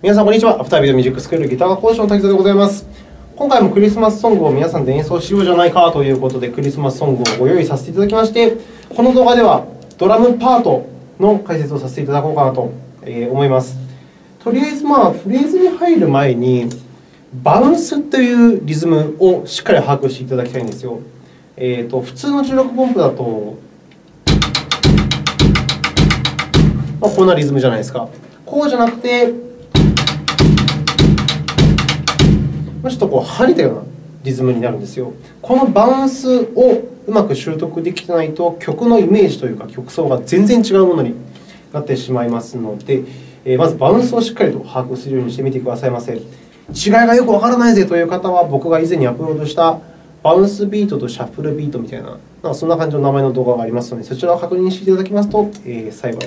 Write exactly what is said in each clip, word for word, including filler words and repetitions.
皆さんこんにちは。アフタービートミュージックスクールギター講師の滝沢でございます。今回もクリスマスソングを皆さんで演奏しようじゃないかということで、クリスマスソングをご用意させていただきまして、この動画ではドラムパートの解説をさせていただこうかなと思います。とりあえずまあフレーズに入る前にバウンスというリズムをしっかり把握していただきたいんですよ。えーと普通のじゅうろく分譜だと、まあ、こんなリズムじゃないですか。こうじゃなくて、まあ、ちょっとこう跳ねたようなリズムになるんですよ。このバウンスをうまく習得できてないと、曲のイメージというか曲奏が全然違うものになってしまいますので、えー、まずバウンスをしっかりと把握するようにしてみてくださいませ。違いがよくわからないぜという方は、僕が以前にアップロードしたバウンスビートとシャッフルビートみたい な, なんかそんな感じの名前の動画がありますので、そちらを確認していただきますと、えー、幸い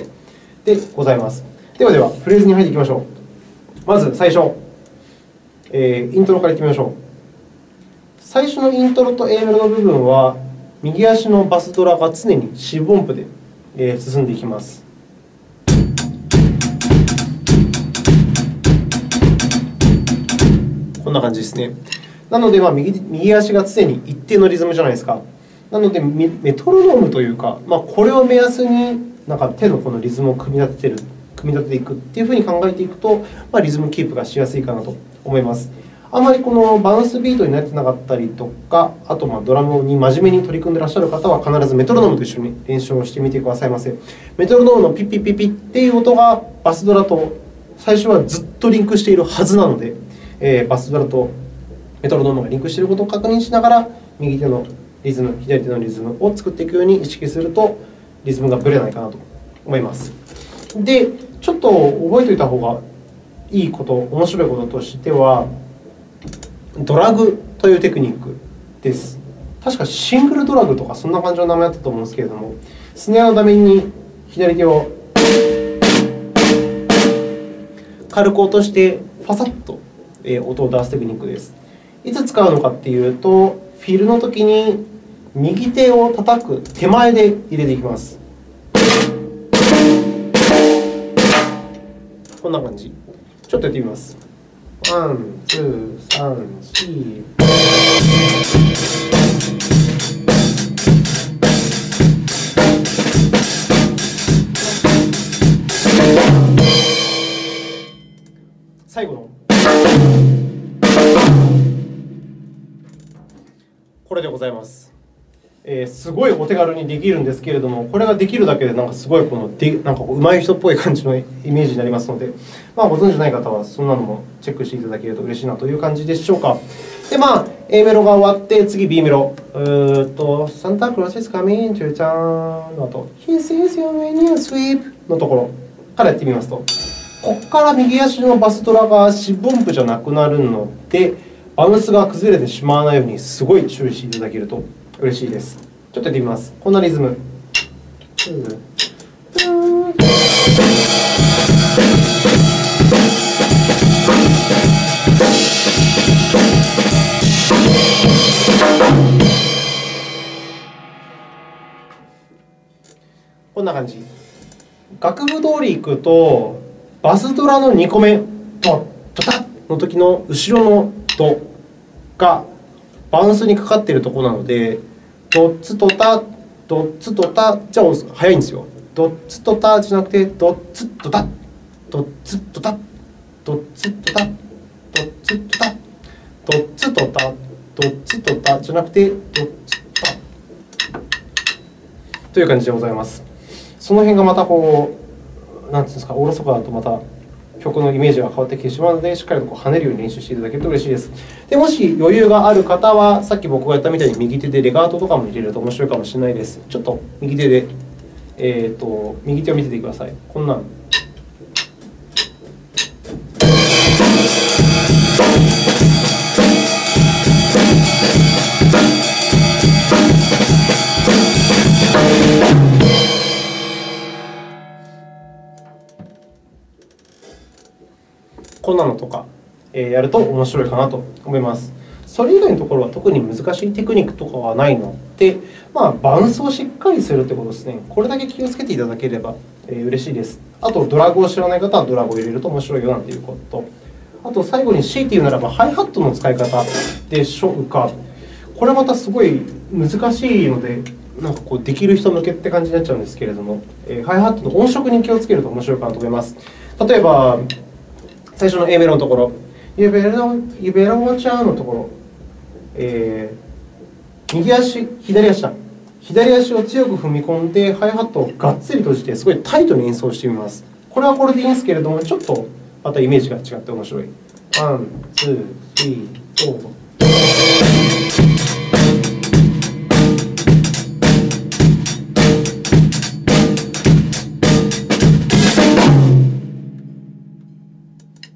でございます。ではではフレーズに入っていきましょう。まず最初、えー、イントロからいってみましょう。最初のイントロと A メロの部分は右足のバスドラが常に C 分音符で、えー、進んでいきます。こんな感じですね。なので、まあ、右、右足が常に一定のリズムじゃないですか。なのでメトロノームというか、まあ、これを目安になんか手のこのリズムを組み立ててる組み立てていくっていうふうに考えていくと、まあ、リズムキープがしやすいかなと思います。あまりこのバウンスビートになってなかったりとか、あとまあドラムに真面目に取り組んでらっしゃる方は、必ずメトロノームと一緒に練習をしてみてくださいませ。メトロノームのピッピッピッピッっていう音がバスドラと最初はずっとリンクしているはずなので、えー、バスドラとメトロノームがリンクしていることを確認しながら、右手のリズム、左手のリズムを作っていくように意識すると、リズムがぶれないかなと思います。で、ちょっと覚えておいた方がいいこと、面白いこととしては、ドラグというテクニックです。確かシングルドラグとかそんな感じの名前だったと思うんですけれども、スネアのために左手を軽く落として、ファサッと音を出すテクニックです。いつ使うのかっていうと、フィルの時に右手を叩く手前で入れていきます。こんな感じ。ちょっとやってみます。ワン、ツー、サン、シー。最後の。これでございます、えー、すごいお手軽にできるんですけれども、これができるだけでなんかすごいこのでなんか上手い人っぽい感じのイメージになりますので、まあ、ご存じない方はそんなのもチェックしていただけると嬉しいなという感じでしょうか。でまあ A メロが終わって、次 B メロ、うーっとサンタクロース is coming to town の後、 He sees you when you sweep のところからやってみますと、こっから右足のバスドラが四分音符じゃなくなるので、バウンスが崩れてしまわないようにすごい注意していただけると嬉しいです。ちょっとやってみます。こんなリズム。こんな感じ。楽譜通りいくと、バスドラのにこめ、トタッの時の後ろのドがバウンスにかかっているところなので、ドッツとタ、ドッツとタじゃあ早いんですよ。ドッツとタじゃなくて、ドッツとタ、ドッツとタ、ドッツとタ、ドッツとタ、ドッツとタ、ドッツとタじゃなくて、ドッツとタという感じでございます。その辺がまたこうなんていうんですか、おろそかだとまた曲のイメージが変わってきてしまうので、しっかりとこう跳ねるように練習していただけると嬉しいです。で、もし余裕がある方は、さっき僕がやったみたいに右手でレガートとかも入れると面白いかもしれないです。ちょっと右手で、えーと、右手を見ててください。こんなん。こんなのとか、えー、やると面白いかなと思います。それ以外のところは特に難しいテクニックとかはないので、まあ、バウンスをしっかりするってことですね。これだけ気をつけていただければえー、嬉しいです。あとドラッグを知らない方はドラッグを入れると面白いよなんていうこと。あと最後に C っていうならばハイハットの使い方でしょうか。これまたすごい難しいのでなんかこうできる人向けって感じになっちゃうんですけれども、えー、ハイハットの音色に気をつけると面白いかなと思います。例えば最初の A メロのところ「ゆべろゆべろちゃん」のところ、えー、右足左足だ左足を強く踏み込んでハイハットをがっつり閉じてすごいタイトに演奏してみます。これはこれでいいんですけれどもちょっとまたイメージが違って面白い。ワンツースリーフォー。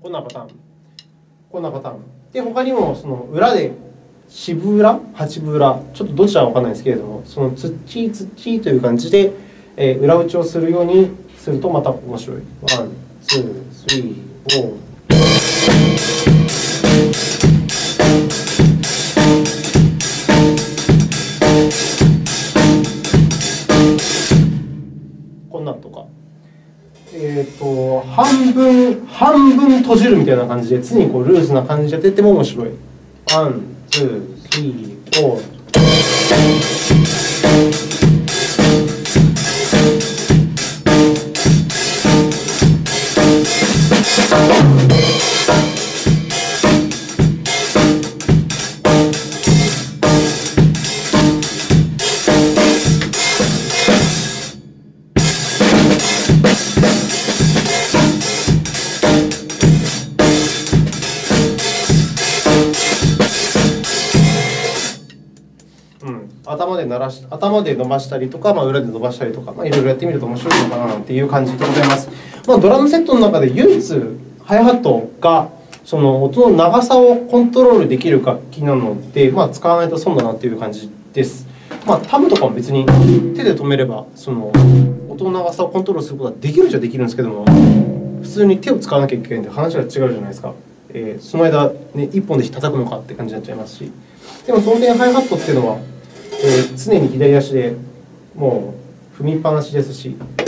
こんなパターンこんなパターンで他にもその裏で渋裏八分裏ちょっとどちらは分かんないですけれどもそのつっちーつっちーという感じで、えー、裏打ちをするようにするとまた面白い。ワンツースリーフォー。こんなんとか、えっと半分半分閉じるみたいな感じで常にこうルーズな感じで出ても面白い。ワンツースリーフォー。頭で鳴らし頭で伸ばしたりとか、まあ、裏で伸ばしたりとか、まあ、いろいろやってみると面白いのかななんていう感じでございます。まあ、ドラムセットの中で唯一ハイハットがその音の長さをコントロールできる楽器なので、まあ、使わないと損だなっていう感じです。まあ、タムとかも別に手で止めればその音の長さをコントロールすることはできるっちゃできるんですけども普通に手を使わなきゃいけないんで話が違うじゃないですか。えー、その間、ね、いっぽんで叩くのかって感じになっちゃいますしでもその点ハイハットっていうのはえー、常に左足でもう踏みっぱなしですし、え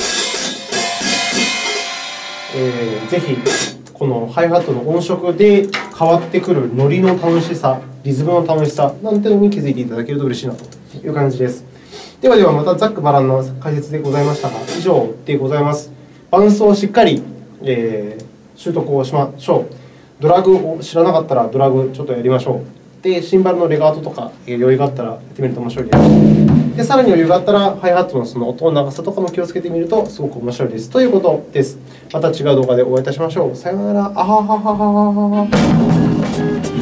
ー、ぜひこのハイハットの音色で変わってくるノリの楽しさリズムの楽しさなんてのに気づいていただけると嬉しいなという感じです。ではではまたざっくばらんの解説でございましたが以上でございます。伴奏をしっかり、えー、習得をしましょう。ドラグを知らなかったらドラグちょっとやりましょう。でシンバルのレガートとか余裕があったらやってみると面白いです。でさらに余裕があったらハイハットのその音の長さとかも気をつけてみるとすごく面白いですということです。また違う動画でお会いいたしましょう。さようなら。あはははははは。